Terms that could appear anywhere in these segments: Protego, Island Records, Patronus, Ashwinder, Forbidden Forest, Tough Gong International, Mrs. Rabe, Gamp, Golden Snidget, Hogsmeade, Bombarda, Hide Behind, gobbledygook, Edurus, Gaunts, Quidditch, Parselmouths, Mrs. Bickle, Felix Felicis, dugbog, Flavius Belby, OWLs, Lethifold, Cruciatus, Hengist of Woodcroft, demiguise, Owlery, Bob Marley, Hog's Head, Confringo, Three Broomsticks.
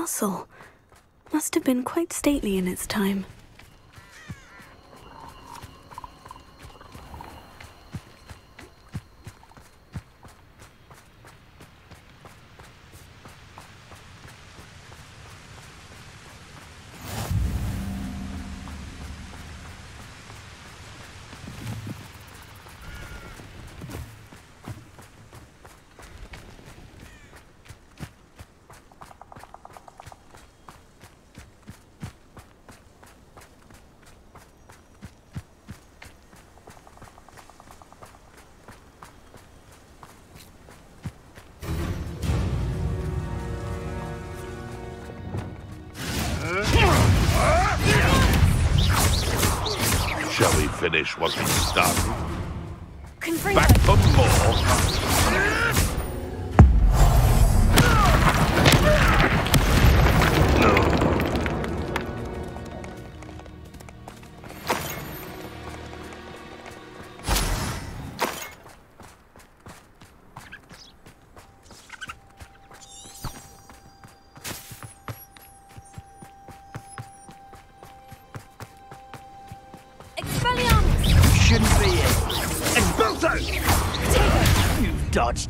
castle. Must have been quite stately in its time. Finish what we've done. Confringo. Back for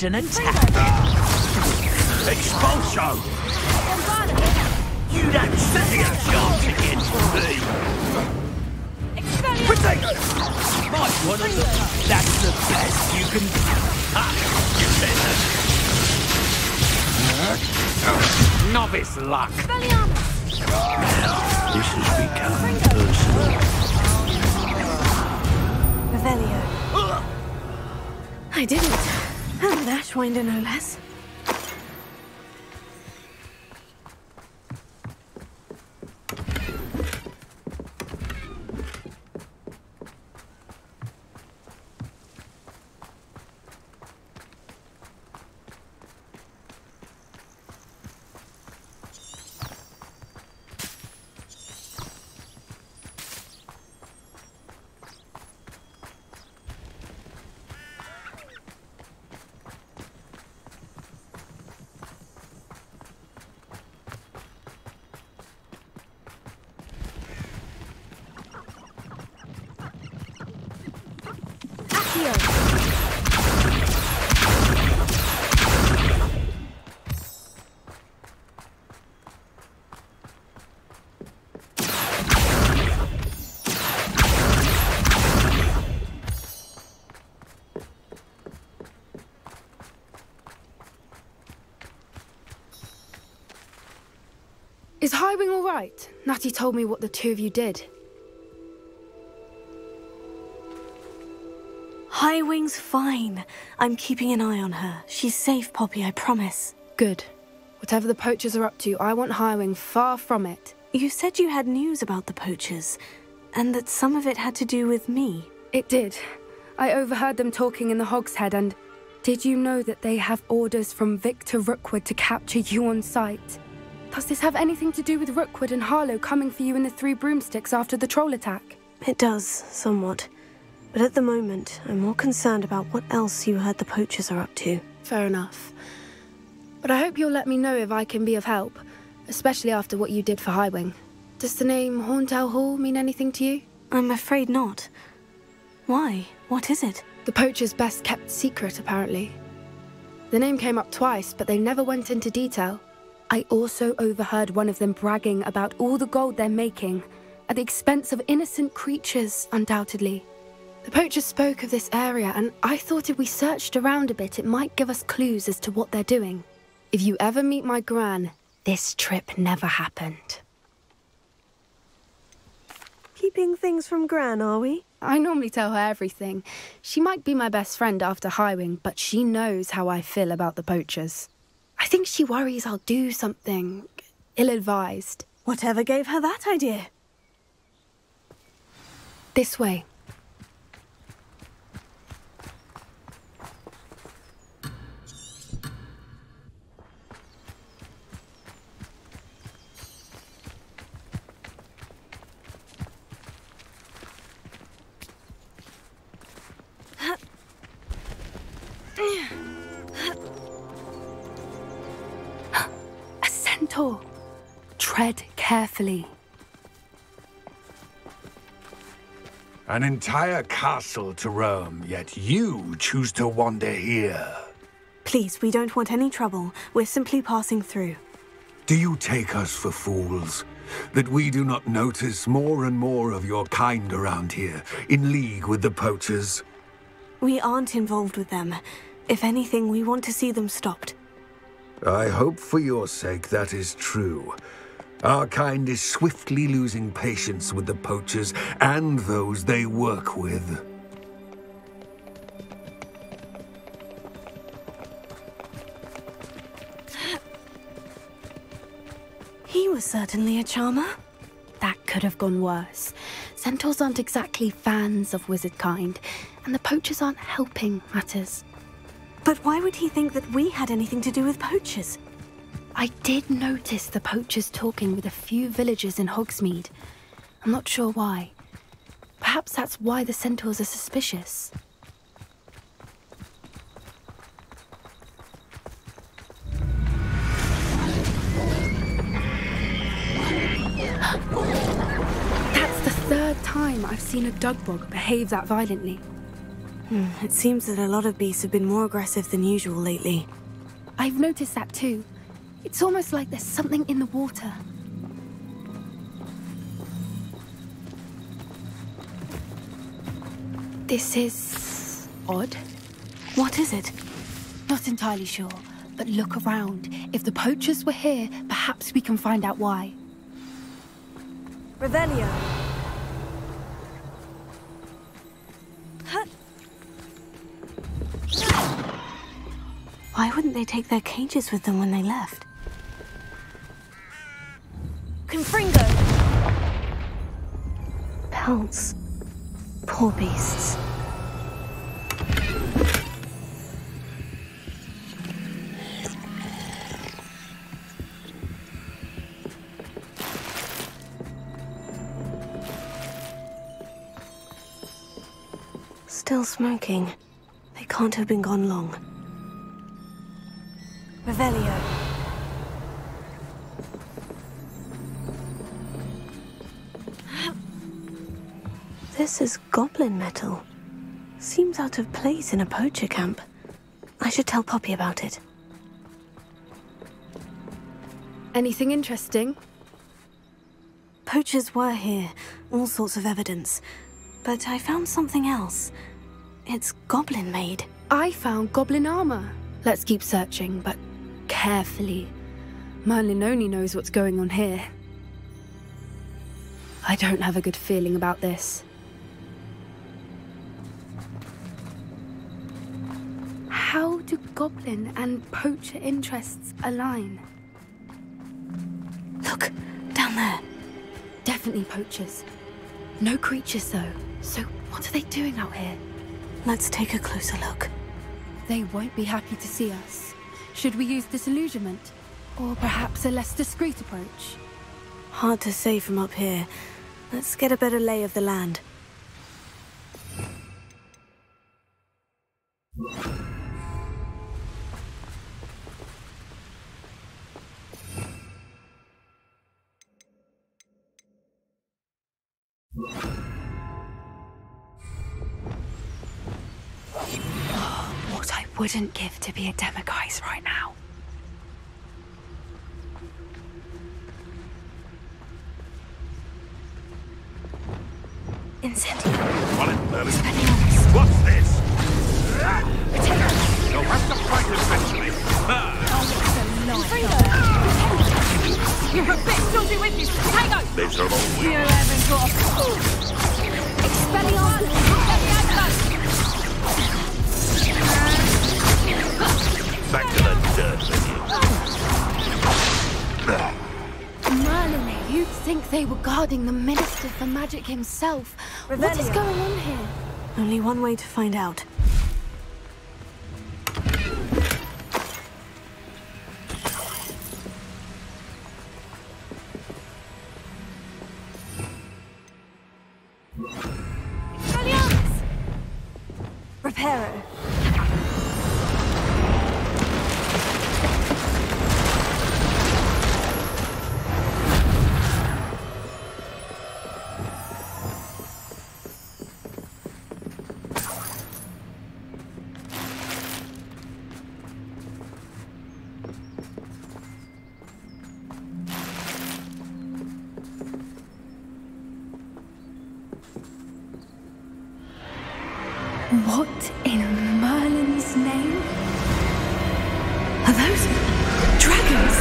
an attack. Expulso! You don't say a chance against me! That's the best you can do. You better. Novice luck. This has become personal. Revelio. I didn't. And Ashwinder, no less. Is Highwing all right? Natty told me what the two of you did. Highwing's fine. I'm keeping an eye on her. She's safe, Poppy, I promise. Good. Whatever the poachers are up to, I want Highwing far from it. You said you had news about the poachers, and that some of it had to do with me. It did. I overheard them talking in the Hog's Head, and did you know that they have orders from Victor Rookwood to capture you on sight? Does this have anything to do with Rookwood and Harlow coming for you in the Three Broomsticks after the troll attack? It does, somewhat. But at the moment, I'm more concerned about what else you heard the poachers are up to. Fair enough. But I hope you'll let me know if I can be of help, especially after what you did for Highwing. Does the name Hornetail Hall mean anything to you? I'm afraid not. Why? What is it? The poachers' best kept secret, apparently. The name came up twice, but they never went into detail. I also overheard one of them bragging about all the gold they're making, at the expense of innocent creatures, undoubtedly. The poachers spoke of this area, and I thought if we searched around a bit, it might give us clues as to what they're doing. If you ever meet my gran, this trip never happened. Keeping things from gran, are we? I normally tell her everything. She might be my best friend after Highwing, but she knows how I feel about the poachers. I think she worries I'll do something ill-advised. Whatever gave her that idea? This way. Tread carefully. An entire castle to roam, yet you choose to wander here. Please, we don't want any trouble. We're simply passing through. Do you take us for fools? That we do not notice more and more of your kind around here, in league with the poachers? We aren't involved with them. If anything, we want to see them stopped. I hope for your sake that is true. Our kind is swiftly losing patience with the poachers and those they work with. He was certainly a charmer. That could have gone worse. Centaurs aren't exactly fans of wizard kind, and the poachers aren't helping matters. But why would he think that we had anything to do with poachers? I did notice the poachers talking with a few villagers in Hogsmeade. I'm not sure why. Perhaps that's why the centaurs are suspicious. That's the third time I've seen a dugbog behave that violently. It seems that a lot of beasts have been more aggressive than usual lately. I've noticed that too. It's almost like there's something in the water. This is... odd. What is it? Not entirely sure, but look around. If the poachers were here, perhaps we can find out why. Revelio. Why wouldn't they take their cages with them when they left? Confringo! Pelts. Poor beasts. Still smoking. They can't have been gone long. Revelio. This is goblin metal. Seems out of place in a poacher camp. I should tell Poppy about it. Anything interesting? Poachers were here, all sorts of evidence. But I found something else. It's goblin made. I found goblin armor. Let's keep searching, but carefully. Merlin only knows what's going on here. I don't have a good feeling about this. How do goblin and poacher interests align? Look, down there. Definitely poachers. No creatures though, so what are they doing out here? Let's take a closer look. They won't be happy to see us. Should we use disillusionment? Or perhaps a less discreet approach? Hard to say from up here. Let's get a better lay of the land. Wouldn't give to be a demiguise right now. Incendio. What's this? You'll have to fight eventually. You're a bit dodgy with you. Hang on. Miserable. You haven't got a fool. Expelliarmus. Back to the dirt with you. Merlin, you'd think they were guarding the Minister for Magic himself. Revelio. What is going on here? Only one way to find out. What in Merlin's name? Are those dragons?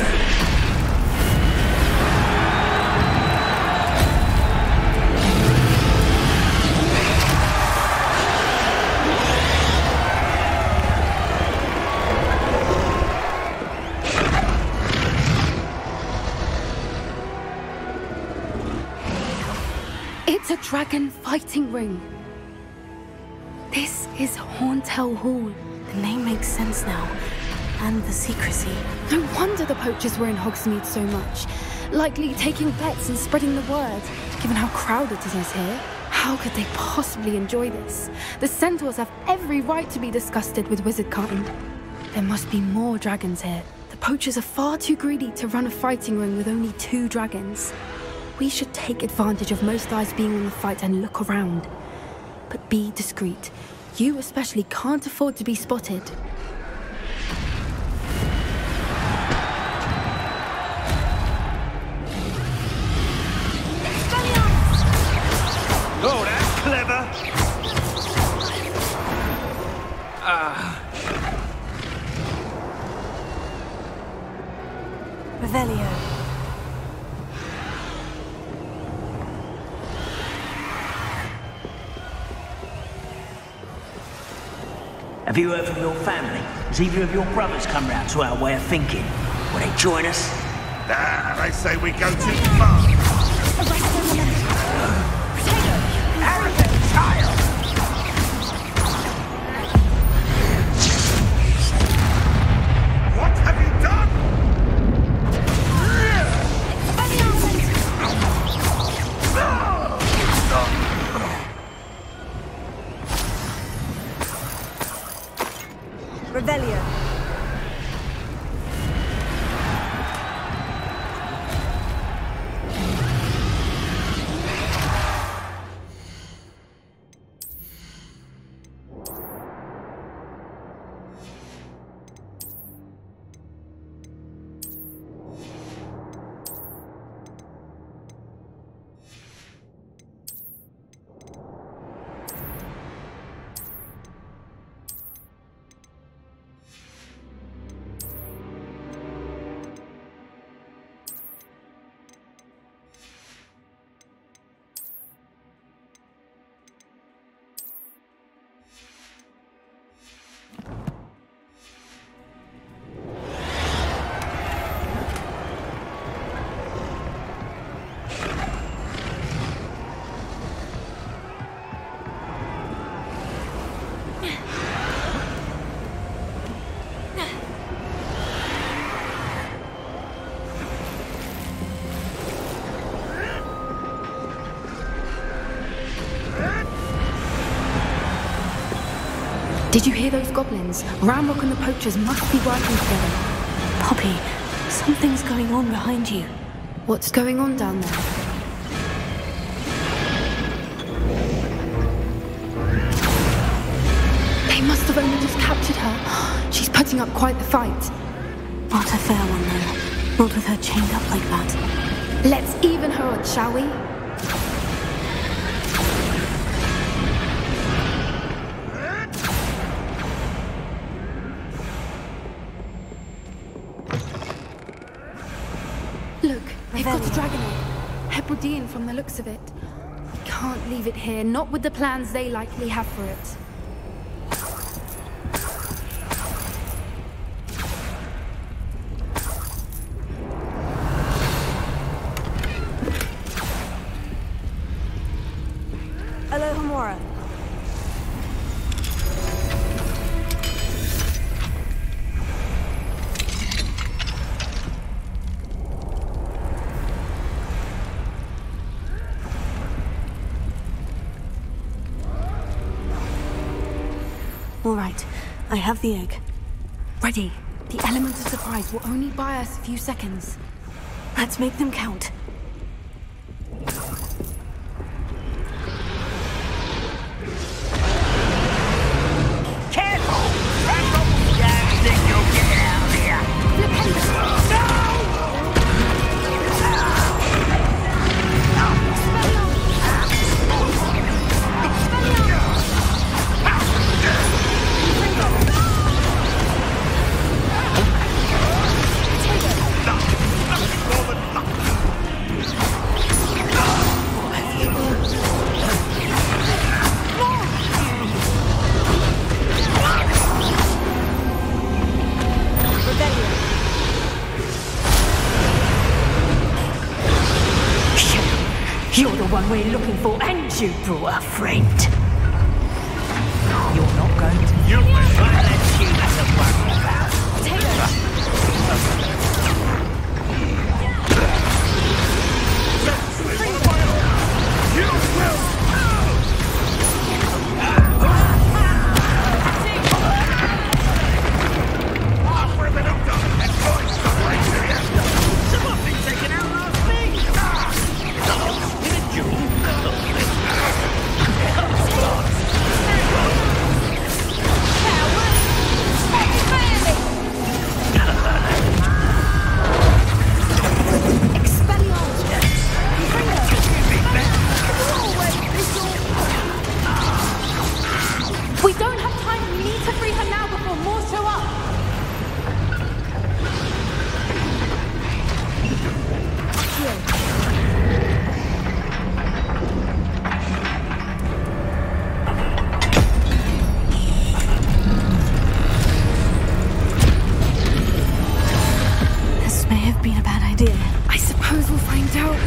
It's a dragon fighting ring. This is Hornetail Hall. The name makes sense now. And the secrecy. No wonder the poachers were in Hogsmeade so much. Likely taking bets and spreading the word, given how crowded it is here. How could they possibly enjoy this? The centaurs have every right to be disgusted with wizard kind. There must be more dragons here. The poachers are far too greedy to run a fighting ring with only 2 dragons. We should take advantage of most eyes being on the fight and look around. But be discreet. You especially can't afford to be spotted. Oh, that's clever! Revelio. Have you heard from your family? Has either of your brothers come round to our way of thinking? Will they join us? Nah, they say we go too far. Arrogant child! What have you done? Revelio. Did you hear those goblins? Ramrock and the poachers must be working together. Poppy, something's going on behind you. What's going on down there? They must have only just captured her. She's putting up quite the fight. Not a fair one, though. Not with her chained up like that. Let's even her up, shall we? From the looks of it. We can't leave it here, not with the plans they likely have for it. I have the egg. Ready. The element of surprise will only buy us a few seconds. Let's make them count. Careful! Ramble, damn thing, you'll get out of here! Look at this! No! You're the one we're looking for, and you brought a friend. You're not going to... You'll be fine. You mustn't worry about it. Take it. You will lose! Offer him an updog and toys got right here. Somebody's taken out last thing. We don't have time. We need to free her now before more show up. This may have been a bad idea. I suppose we'll find out.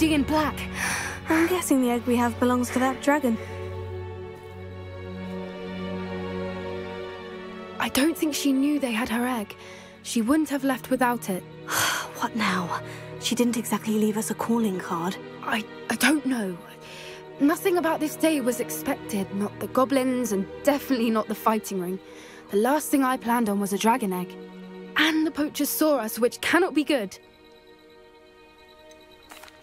In black. I'm guessing the egg we have belongs to that dragon. I don't think she knew they had her egg. She wouldn't have left without it. What now? She didn't exactly leave us a calling card. I don't know. Nothing about this day was expected. Not the goblins and definitely not the fighting ring. The last thing I planned on was a dragon egg. And the poachers saw us, which cannot be good.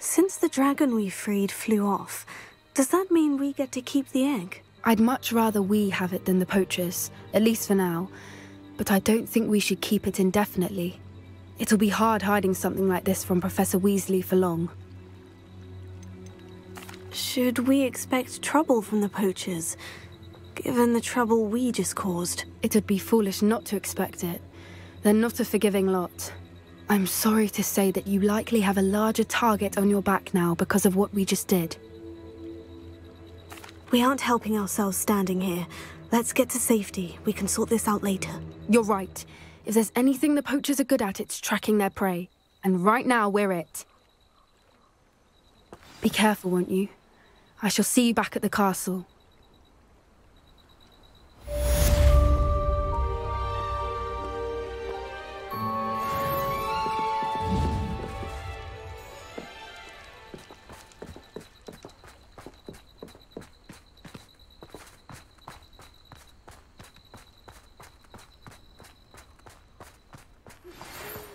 Since the dragon we freed flew off, does that mean we get to keep the egg? I'd much rather we have it than the poachers, at least for now. But I don't think we should keep it indefinitely. It'll be hard hiding something like this from Professor Weasley for long. Should we expect trouble from the poachers, given the trouble we just caused? It'd be foolish not to expect it. They're not a forgiving lot. I'm sorry to say that you likely have a larger target on your back now because of what we just did. We aren't helping ourselves standing here. Let's get to safety. We can sort this out later. You're right. If there's anything the poachers are good at, it's tracking their prey. And right now, we're it. Be careful, won't you? I shall see you back at the castle.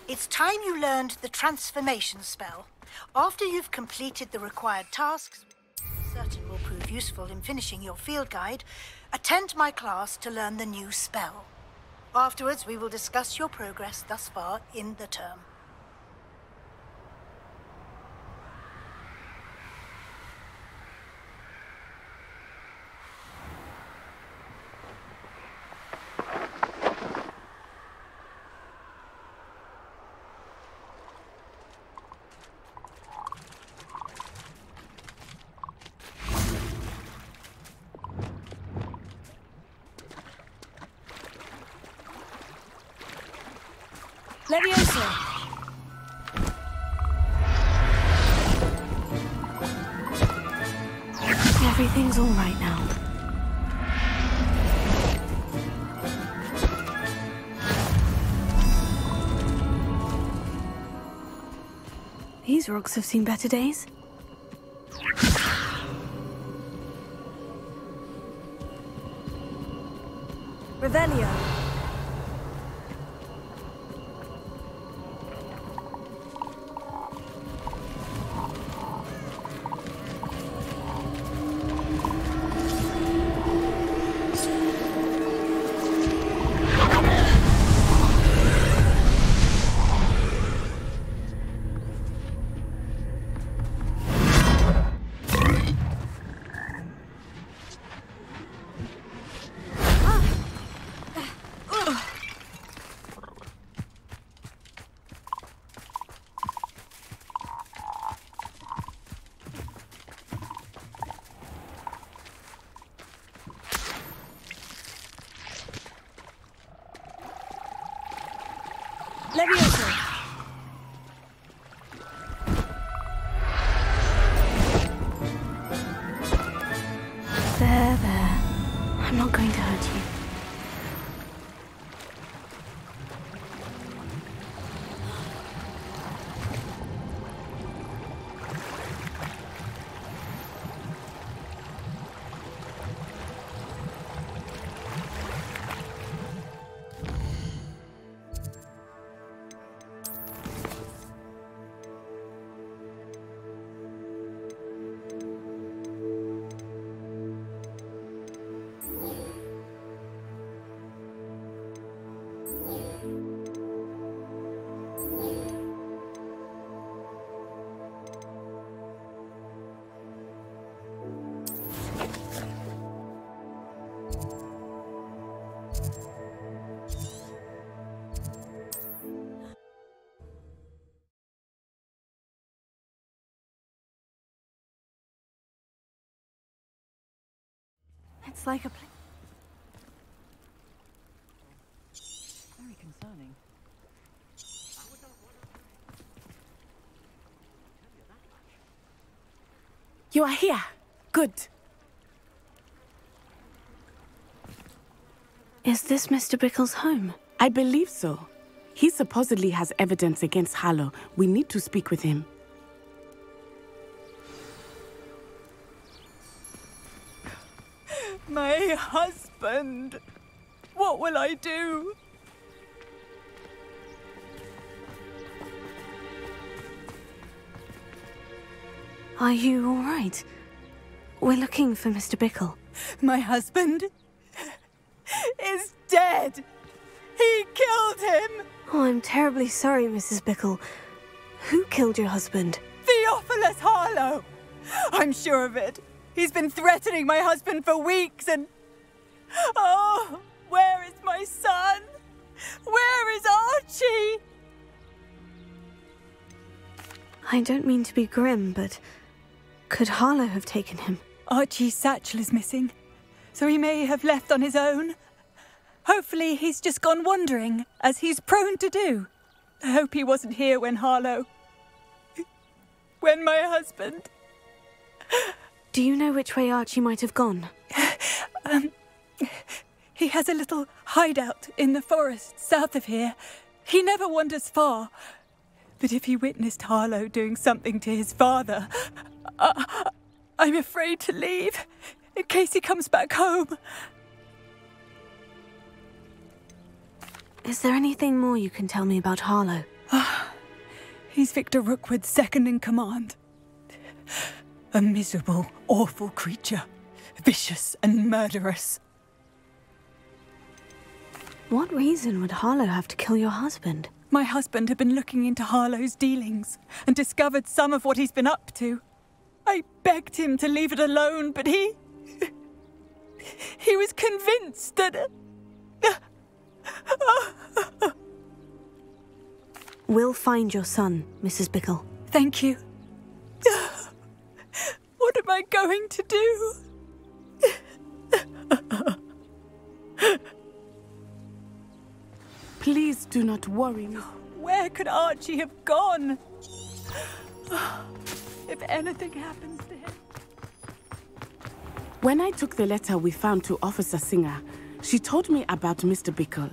It's time you learned the transformation spell. After you've completed the required tasks, certain will prove useful in finishing your field guide, attend my class to learn the new spell. Afterwards, we will discuss your progress thus far in the term. Everything's all right now. These rocks have seen better days. Revelio. It's like a very concerning. You are here. Good. Is this Mr. Bickle's home? I believe so. He supposedly has evidence against Hallow. We need to speak with him. My husband! What will I do? Are you all right? We're looking for Mr. Bickle. My husband is dead! He killed him! Oh, I'm terribly sorry, Mrs. Bickle. Who killed your husband? Theophilus Harlow! I'm sure of it. He's been threatening my husband for weeks and... Oh, where is my son? Where is Archie? I don't mean to be grim, but could Harlow have taken him? Archie's satchel is missing, so he may have left on his own. Hopefully he's just gone wandering, as he's prone to do. I hope he wasn't here when Harlow... when my husband... Do you know which way Archie might have gone? He has a little hideout in the forest south of here. He never wanders far. But if he witnessed Harlow doing something to his father, I'm afraid to leave in case he comes back home. Is there anything more you can tell me about Harlow? He's Victor Rookwood's second in command. A miserable, awful creature. Vicious and murderous. What reason would Harlow have to kill your husband? My husband had been looking into Harlow's dealings and discovered some of what he's been up to. I begged him to leave it alone, but he... he was convinced that... We'll find your son, Mrs. Bickle. Thank you. What am I going to do? Please do not worry. Where could Archie have gone? If anything happens to him... When I took the letter we found to Officer Singer, she told me about Mr. Bickle.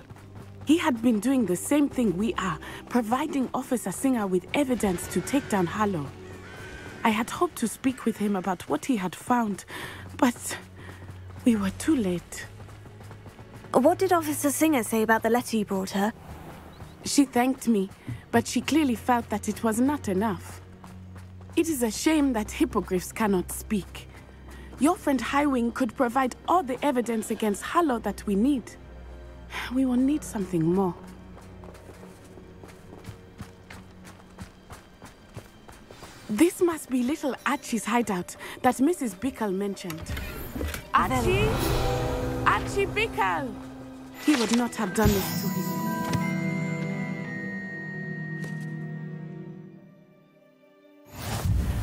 He had been doing the same thing we are, providing Officer Singer with evidence to take down Hallow. I had hoped to speak with him about what he had found, but we were too late. What did Officer Singer say about the letter you brought her? She thanked me, but she clearly felt that it was not enough. It is a shame that hippogriffs cannot speak. Your friend Highwing could provide all the evidence against Hallow that we need. We will need something more. This must be little Archie's hideout that Mrs. Bickle mentioned. Archie? Archie Bickle! He would not have done this to him.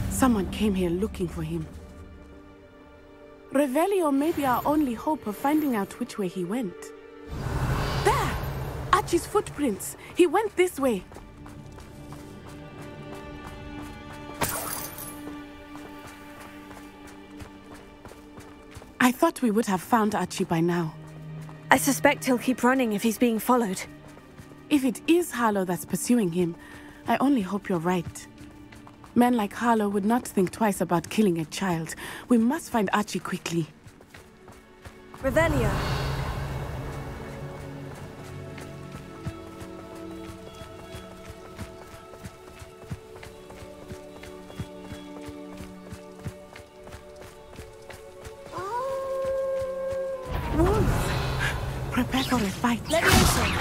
Someone came here looking for him. Revelio may be our only hope of finding out which way he went. There! Archie's footprints! He went this way! I thought we would have found Archie by now. I suspect he'll keep running if he's being followed. If it is Hallow that's pursuing him, I only hope you're right. Men like Hallow would not think twice about killing a child. We must find Archie quickly. Revelio. Wolves! Prepare for a fight. Let me see.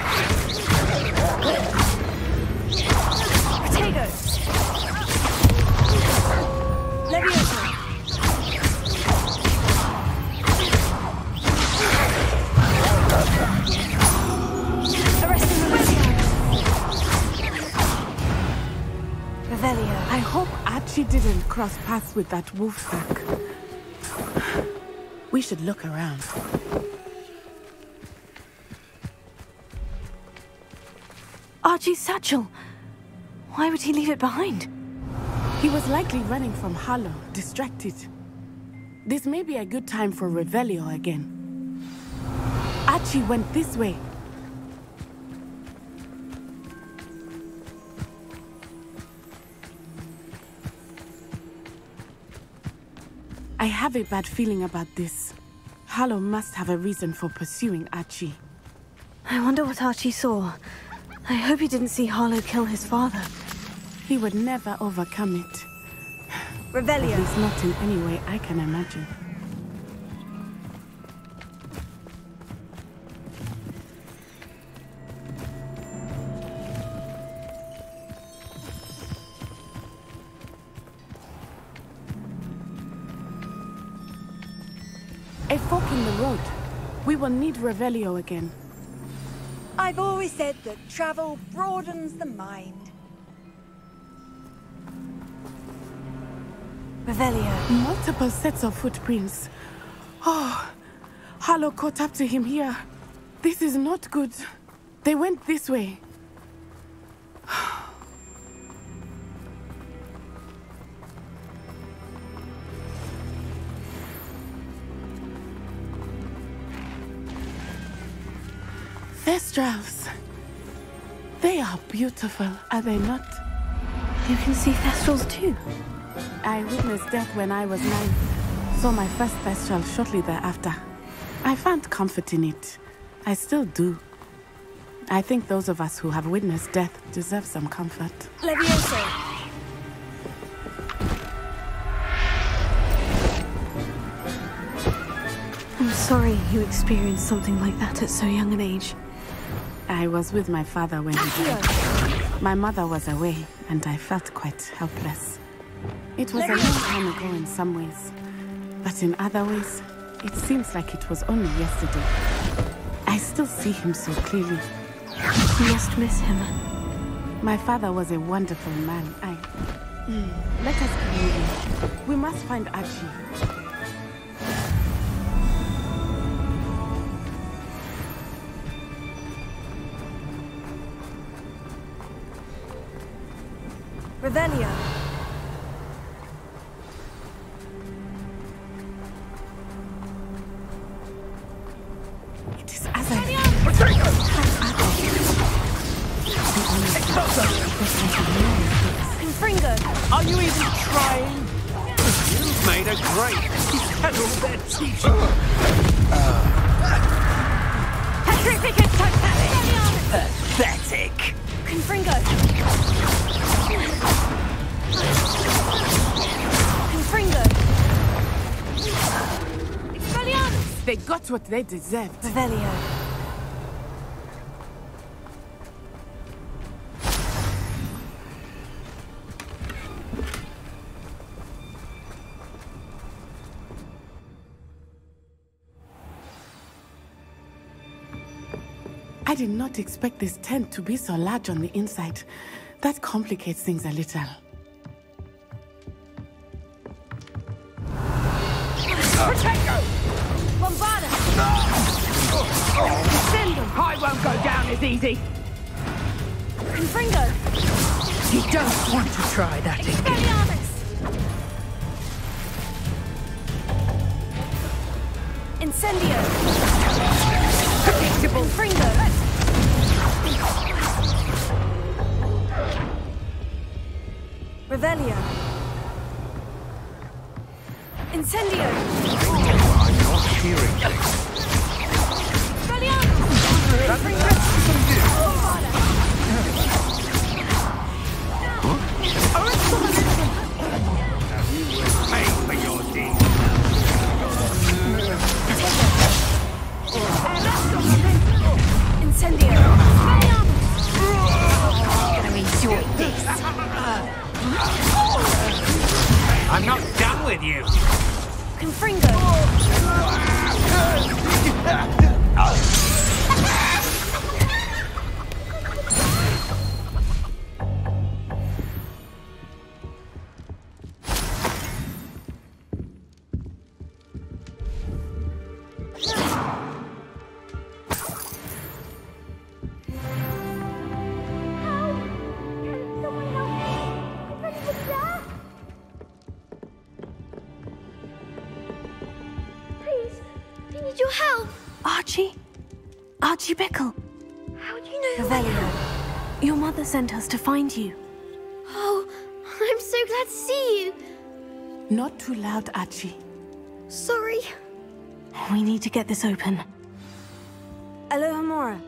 Potatoes! I hope Archie didn't cross paths with that wolf sack. We should look around. Archie's satchel! Why would he leave it behind? He was likely running from Hallow, distracted. This may be a good time for Revelio again. Archie went this way. I have a bad feeling about this. Hallow must have a reason for pursuing Archie. I wonder what Archie saw. I hope he didn't see Hallow kill his father. He would never overcome it. Revelio. At least not in any way I can imagine. We will need Revelio again. I've always said that travel broadens the mind. Revelio. Multiple sets of footprints. Oh, Hallow caught up to him here. This is not good. They went this way. Thestrals. They are beautiful, are they not? You can see Thestrals too. I witnessed death when I was 9. Saw my first Thestral shortly thereafter. I found comfort in it. I still do. I think those of us who have witnessed death deserve some comfort. Levioso. I'm sorry you experienced something like that at so young an age. I was with my father when he died. My mother was away, and I felt quite helpless. It was a long time ago in some ways, but in other ways, it seems like it was only yesterday. I still see him so clearly. You must miss him. My father was a wonderful man. Let us go in. We must find Archie. Revelio. Confringo! Are you even trying? You've made a great. He's had all their teeth. Patrick is pathetic. Pathetic. Confringo. Confringo. Expelliarmus. They got what they deserved. Revelio. I did not expect this tent to be so large on the inside. That complicates things a little. Protego! Bombarda! Send him! I won't go down as easy! Confringo! You don't want to try that again. Incendio! Predictable! Confringo! Revelio. Incendio. I'm not hearing you. Expelliarmus. Incendio. I'm not done with you! Confringo! Archie Bickle. How do you know Revelio? Your mother sent us to find you. Oh, I'm so glad to see you. Not too loud, Archie. Sorry. We need to get this open. Aloha Mora.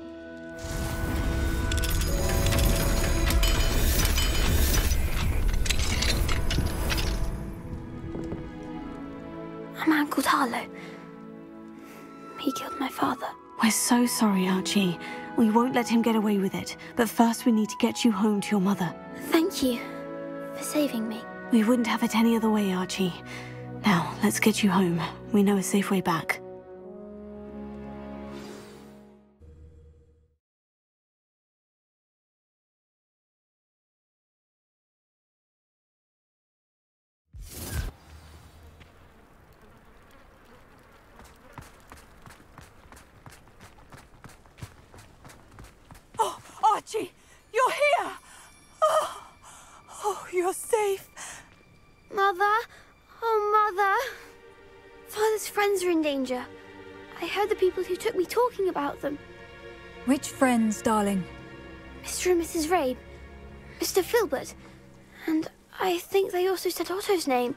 A man called Harlow. He killed my father. We're so sorry, Archie. We won't let him get away with it. But first we need to get you home to your mother. Thank you for saving me. We wouldn't have it any other way, Archie. Now, let's get you home. We know a safe way back. About them. Which friends, darling? Mr. and Mrs. Rabe, Mr. Filbert, and I think they also said Otto's name.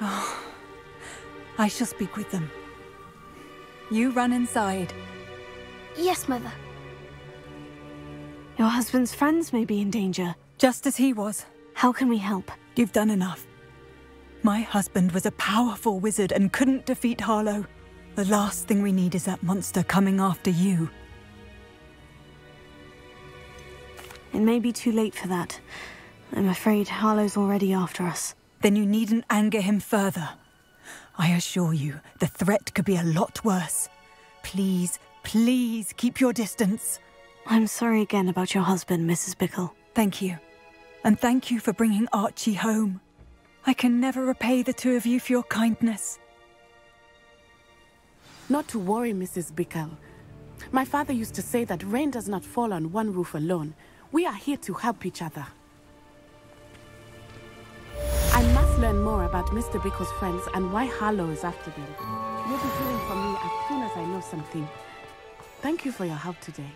Oh, I shall speak with them. You run inside. Yes, Mother. Your husband's friends may be in danger. Just as he was. How can we help? You've done enough. My husband was a powerful wizard and couldn't defeat Harlow. The last thing we need is that monster coming after you. It may be too late for that. I'm afraid Harlow's already after us. Then you needn't anger him further. I assure you, the threat could be a lot worse. Please, please keep your distance. I'm sorry again about your husband, Mrs. Bickle. Thank you. And thank you for bringing Archie home. I can never repay the two of you for your kindness. Not to worry, Mrs. Bickle. My father used to say that rain does not fall on one roof alone. We are here to help each other. I must learn more about Mr. Bickle's friends and why Harlow is after them. You'll be hearing from me as soon as I know something. Thank you for your help today.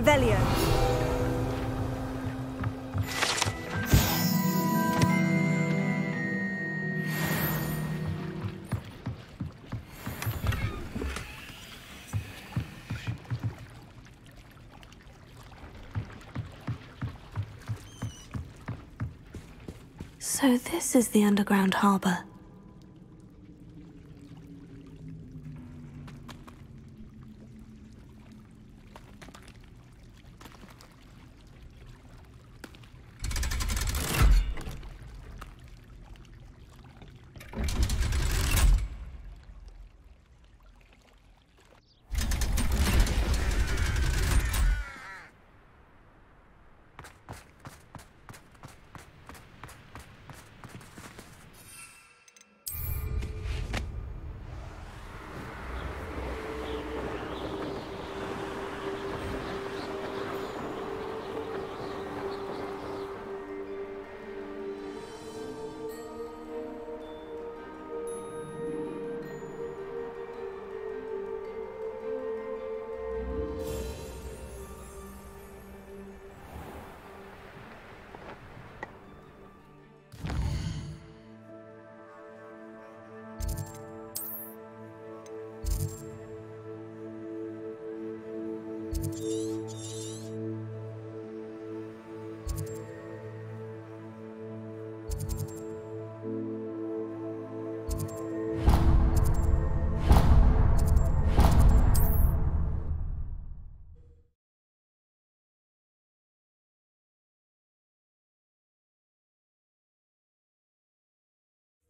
Revelio. So this is the underground harbour.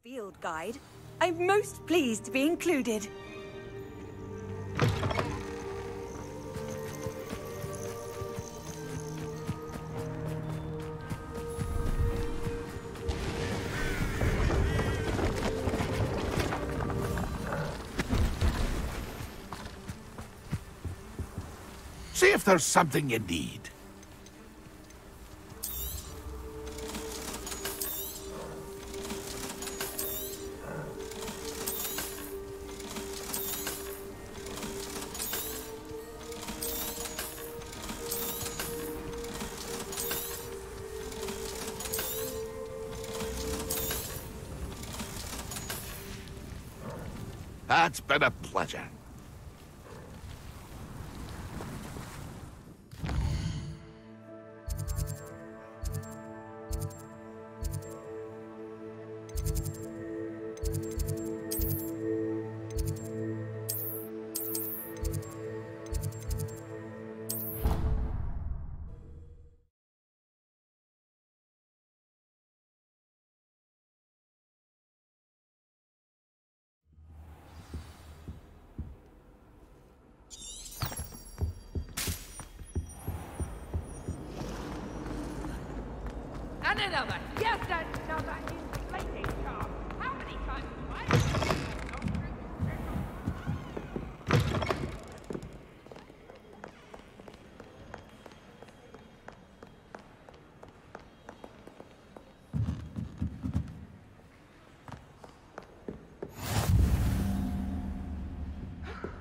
Field guide, I'm most pleased to be included. See if there's something you need. It's been a pleasure.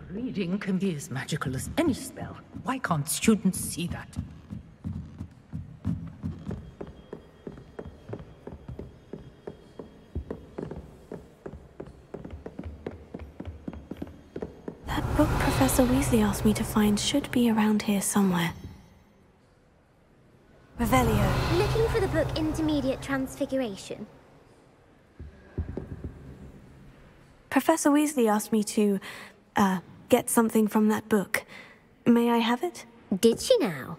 Reading can be as magical as any spell. Why can't students see that? That book Professor Weasley asked me to find should be around here somewhere. Revelio. Looking for the book Intermediate Transfiguration. Professor Weasley asked me to, get something from that book. May I have it? Did she now?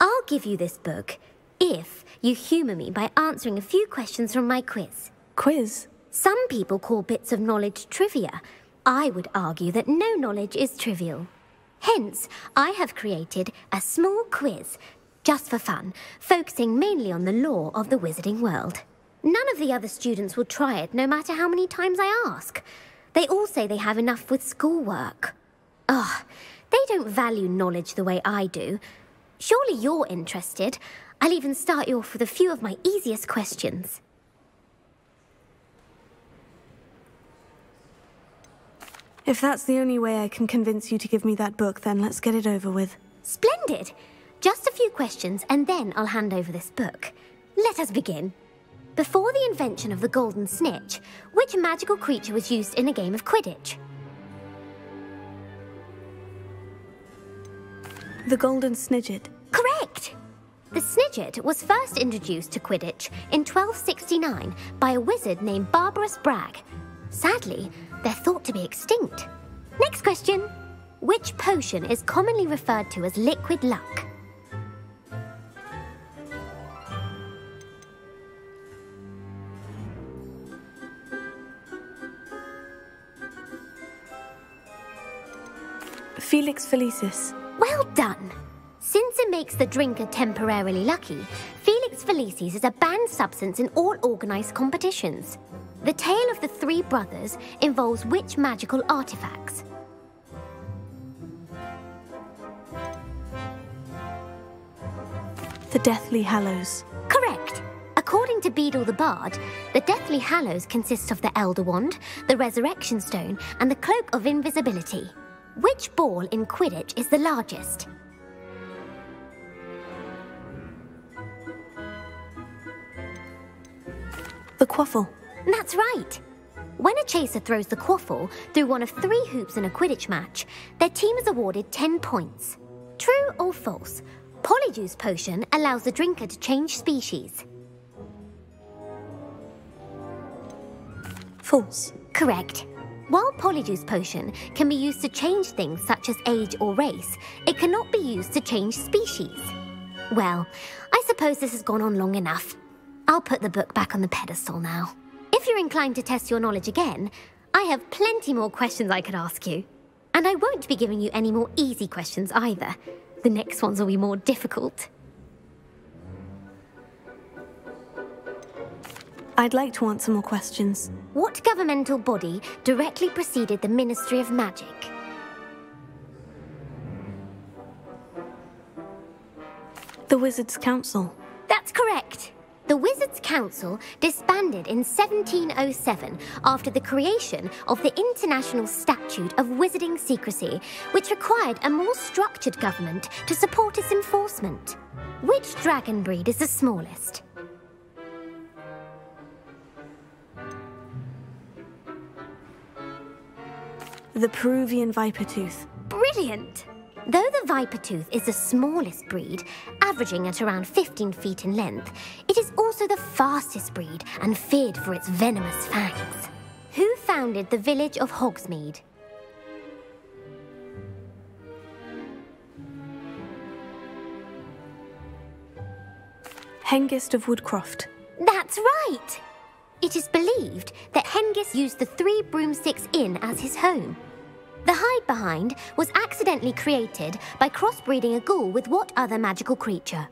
I'll give you this book if you humor me by answering a few questions from my quiz. Quiz? Some people call bits of knowledge trivia. I would argue that no knowledge is trivial. Hence, I have created a small quiz, just for fun, focusing mainly on the lore of the wizarding world. None of the other students will try it, no matter how many times I ask. They all say they have enough with schoolwork. Ugh, they don't value knowledge the way I do. Surely you're interested. I'll even start you off with a few of my easiest questions. If that's the only way I can convince you to give me that book, then let's get it over with. Splendid! Just a few questions and then I'll hand over this book. Let us begin. Before the invention of the golden snitch, which magical creature was used in a game of Quidditch? The golden snidget. Correct! The snidget was first introduced to Quidditch in 1269 by a wizard named Barbarous Bragg. Sadly, they're thought to be extinct. Next question. Which potion is commonly referred to as liquid luck? Felix Felicis. Well done! Since it makes the drinker temporarily lucky, Felix Felicis is a banned substance in all organised competitions. The tale of the three brothers involves which magical artefacts? The Deathly Hallows. Correct! According to Beedle the Bard, the Deathly Hallows consist of the Elder Wand, the Resurrection Stone, and the Cloak of Invisibility. Which ball in Quidditch is the largest? The Quaffle. That's right. When a chaser throws the Quaffle through one of three hoops in a Quidditch match, their team is awarded 10 points. True or false? Polyjuice potion allows the drinker to change species. False. Correct. While Polyjuice potion can be used to change things such as age or race, it cannot be used to change species. Well, I suppose this has gone on long enough. I'll put the book back on the pedestal now. If you're inclined to test your knowledge again, I have plenty more questions I could ask you. And I won't be giving you any more easy questions either. The next ones will be more difficult. I'd like to answer more questions. What governmental body directly preceded the Ministry of Magic? The Wizards' Council. That's correct. The Wizards' Council disbanded in 1707 after the creation of the International Statute of Wizarding Secrecy, which required a more structured government to support its enforcement. Which dragon breed is the smallest? The Peruvian Vipertooth. Brilliant! Though the Vipertooth is the smallest breed, averaging at around 15 feet in length, it is also the fastest breed and feared for its venomous fangs. Who founded the village of Hogsmeade? Hengist of Woodcroft. That's right! It is believed that Hengist used the Three Broomsticks Inn as his home. The Hide Behind was accidentally created by crossbreeding a ghoul with what other magical creature?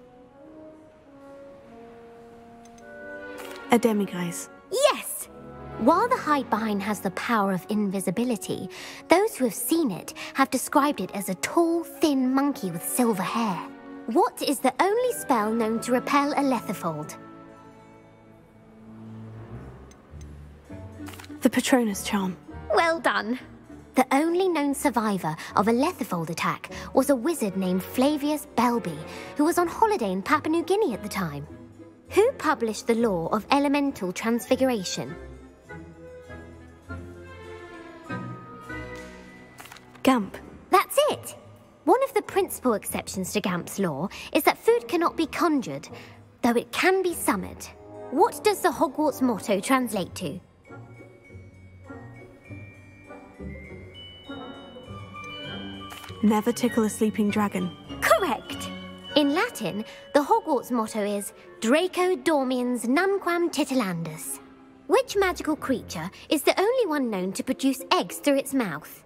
A demiguise. Yes! While the Hide Behind has the power of invisibility, those who have seen it have described it as a tall, thin monkey with silver hair. What is the only spell known to repel a Lethifold? The Patronus Charm. Well done! The only known survivor of a Lethifold attack was a wizard named Flavius Belby, who was on holiday in Papua New Guinea at the time. Who published the Law of Elemental Transfiguration? Gamp. That's it! One of the principal exceptions to Gamp's law is that food cannot be conjured, though it can be summoned. What does the Hogwarts motto translate to? Never tickle a sleeping dragon. Correct! In Latin, the Hogwarts motto is Draco dormiens numquam titilandus. Which magical creature is the only one known to produce eggs through its mouth?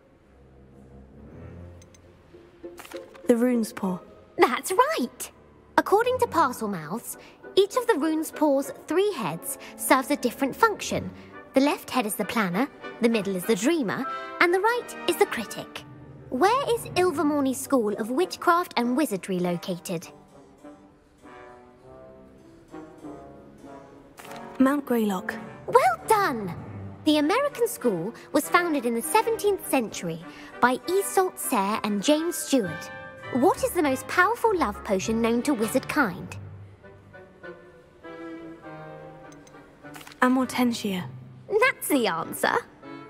The Rune's Paw. That's right! According to Parselmouths, each of the Rune's Paw's three heads serves a different function. The left head is the planner, the middle is the dreamer, and the right is the critic. Where is Ilvermorny School of Witchcraft and Wizardry located? Mount Greylock. Well done! The American school was founded in the 17th century by Iseult Sayre and James Stewart. What is the most powerful love potion known to wizard kind? Amortentia. That's the answer.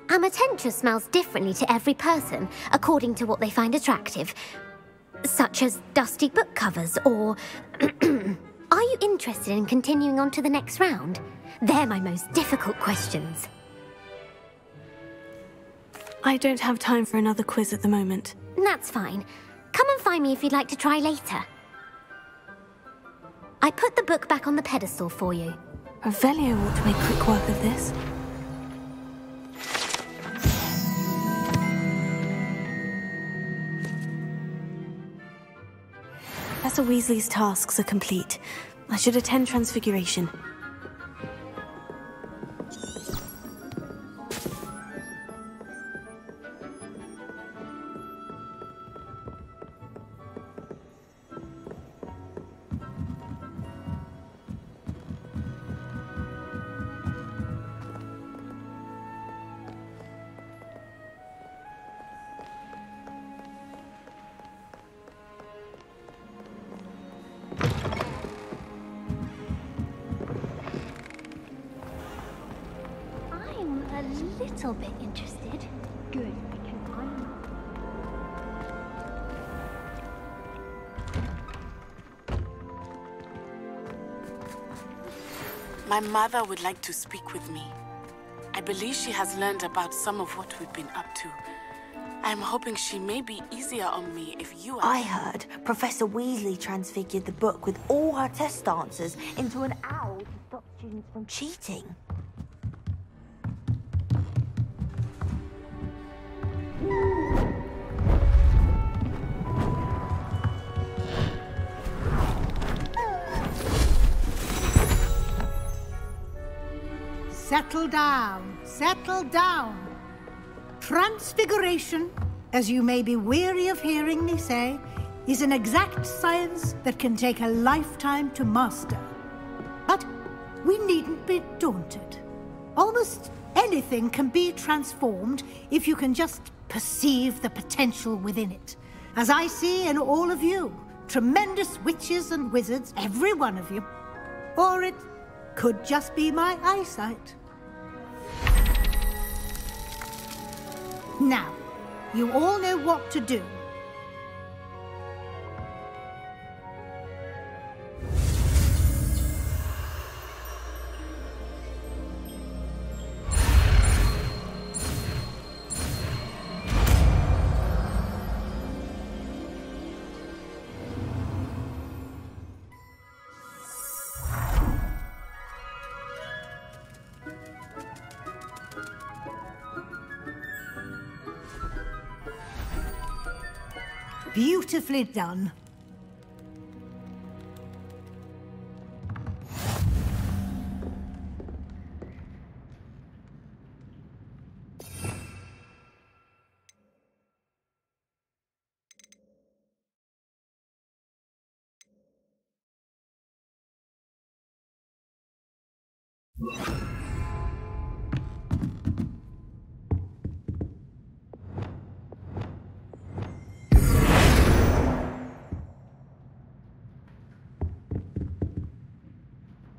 Amortentia smells differently to every person, according to what they find attractive, such as dusty book covers or... Are you interested in continuing on to the next round? They're my most difficult questions. I don't have time for another quiz at the moment. That's fine. Come and find me if you'd like to try later. I put the book back on the pedestal for you. Revelio ought to make quick work of this. Professor Weasley's tasks are complete. I should attend Transfiguration. My mother would like to speak with me. I believe she has learned about some of what we've been up to. I'm hoping she may be easier on me if you are... I heard Professor Weasley transfigured the book with all her test answers into an owl to stop students from cheating. Settle down. Transfiguration, as you may be weary of hearing me say, is an exact science that can take a lifetime to master. But we needn't be daunted. Almost anything can be transformed if you can just perceive the potential within it. As I see in all of you, tremendous witches and wizards, every one of you. Or it could just be my eyesight. Now, you all know what to do. Beautifully done.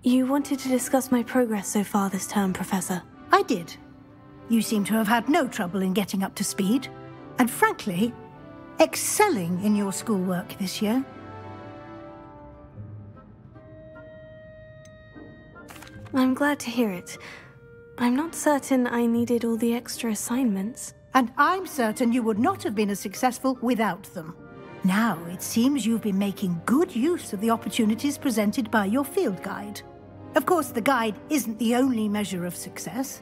You wanted to discuss my progress so far this term, Professor. I did. You seem to have had no trouble in getting up to speed, and frankly, excelling in your schoolwork this year. I'm glad to hear it. I'm not certain I needed all the extra assignments. And I'm certain you would not have been as successful without them. Now it seems you've been making good use of the opportunities presented by your field guide. Of course, the guide isn't the only measure of success.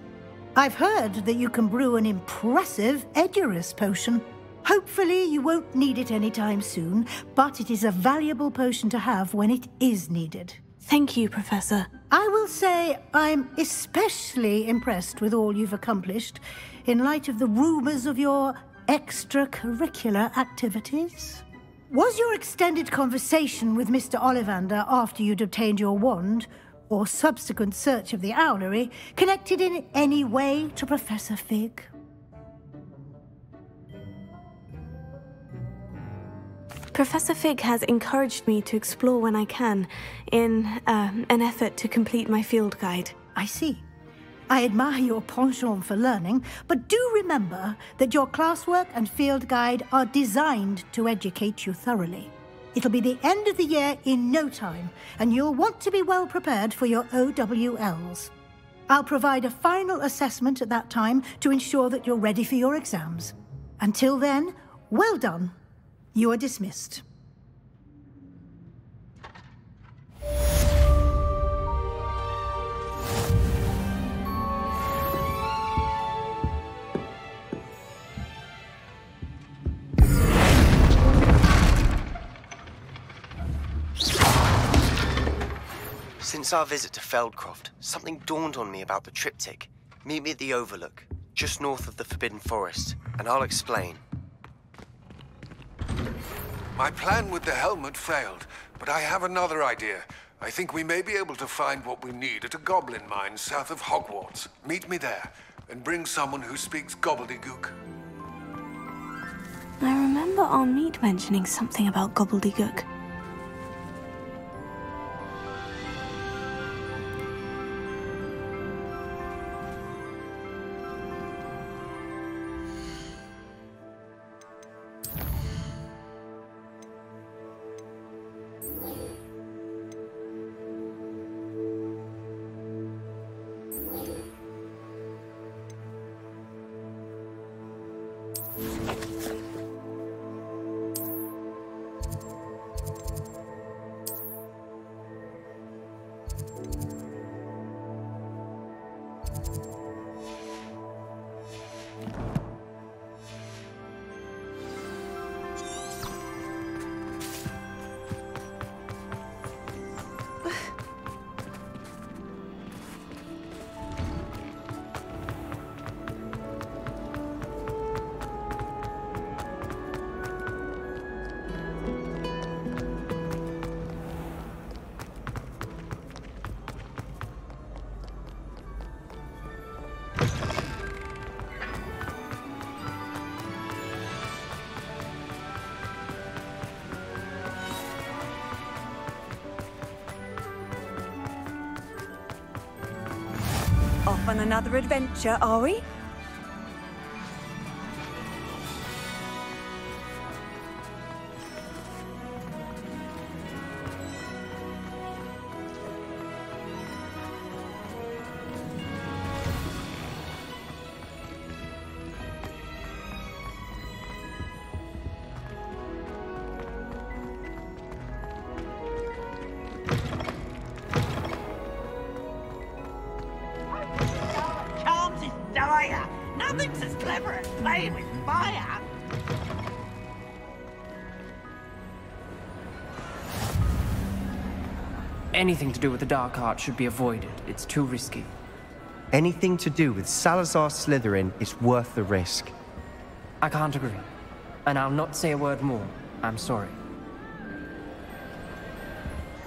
I've heard that you can brew an impressive Edurus potion. Hopefully you won't need it anytime soon, but it is a valuable potion to have when it is needed. Thank you, Professor. I will say I'm especially impressed with all you've accomplished in light of the rumors of your extracurricular activities. Was your extended conversation with Mr. Ollivander after you'd obtained your wand, or subsequent search of the owlery, connected in any way to Professor Fig? Professor Fig has encouraged me to explore when I can, in an effort to complete my field guide. I see. I admire your penchant for learning, but do remember that your classwork and field guide are designed to educate you thoroughly. It'll be the end of the year in no time, and you'll want to be well prepared for your OWLs. I'll provide a final assessment at that time to ensure that you're ready for your exams. Until then, well done. You are dismissed. Since our visit to Feldcroft, something dawned on me about the triptych. Meet me at the Overlook, just north of the Forbidden Forest, and I'll explain. My plan with the helmet failed, but I have another idea. I think we may be able to find what we need at a goblin mine south of Hogwarts. Meet me there, and bring someone who speaks gobbledygook. I remember Armide mentioning something about gobbledygook. On another adventure, are we? Anything to do with the Dark Art should be avoided. It's too risky. Anything to do with Salazar Slytherin is worth the risk. I can't agree. And I'll not say a word more. I'm sorry.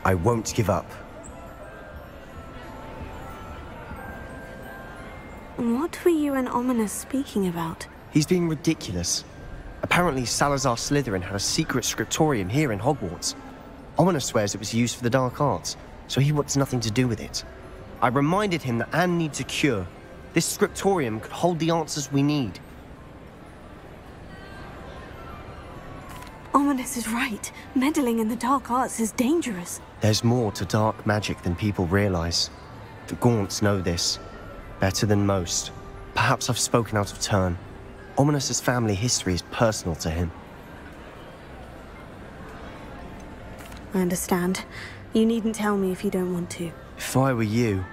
I won't give up. What were you and Ominous speaking about? He's being ridiculous. Apparently Salazar Slytherin had a secret scriptorium here in Hogwarts. Ominous swears it was used for the Dark Arts, so he wants nothing to do with it. I reminded him that Anne needs a cure. This scriptorium could hold the answers we need. Ominous is right. Meddling in the Dark Arts is dangerous. There's more to dark magic than people realize. The Gaunts know this. Better than most. Perhaps I've spoken out of turn. Ominous's family history is personal to him. I understand. You needn't tell me if you don't want to. If I were you,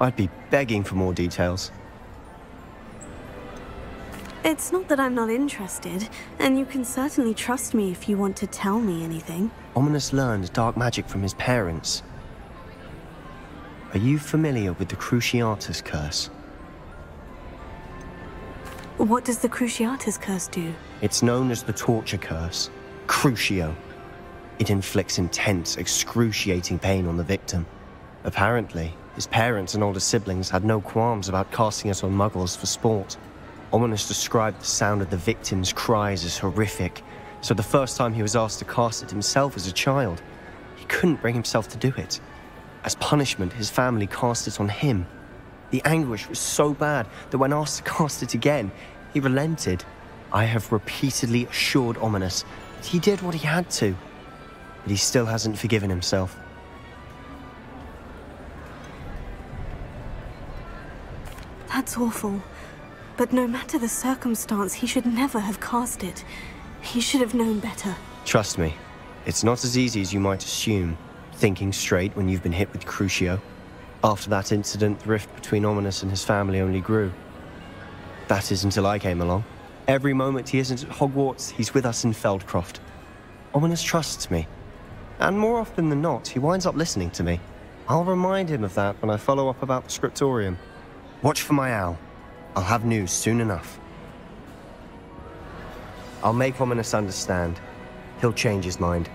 I'd be begging for more details. It's not that I'm not interested, and you can certainly trust me if you want to tell me anything. Ominous learned dark magic from his parents. Are you familiar with the Cruciatus curse? What does the Cruciatus curse do? It's known as the torture curse, Crucio. It inflicts intense, excruciating pain on the victim. Apparently, his parents and older siblings had no qualms about casting it on muggles for sport. Ominous described the sound of the victim's cries as horrific, so the first time he was asked to cast it himself as a child, he couldn't bring himself to do it. As punishment, his family cast it on him. The anguish was so bad that when asked to cast it again, he relented. I have repeatedly assured Ominous that he did what he had to, but he still hasn't forgiven himself. That's awful. But no matter the circumstance, he should never have cast it. He should have known better. Trust me, it's not as easy as you might assume, thinking straight when you've been hit with Crucio. After that incident, the rift between Ominous and his family only grew. That is until I came along. Every moment he isn't at Hogwarts, he's with us in Feldcroft. Ominous trusts me, and more often than not, he winds up listening to me. I'll remind him of that when I follow up about the scriptorium. Watch for my owl. I'll have news soon enough. I'll make Ominous understand. He'll change his mind.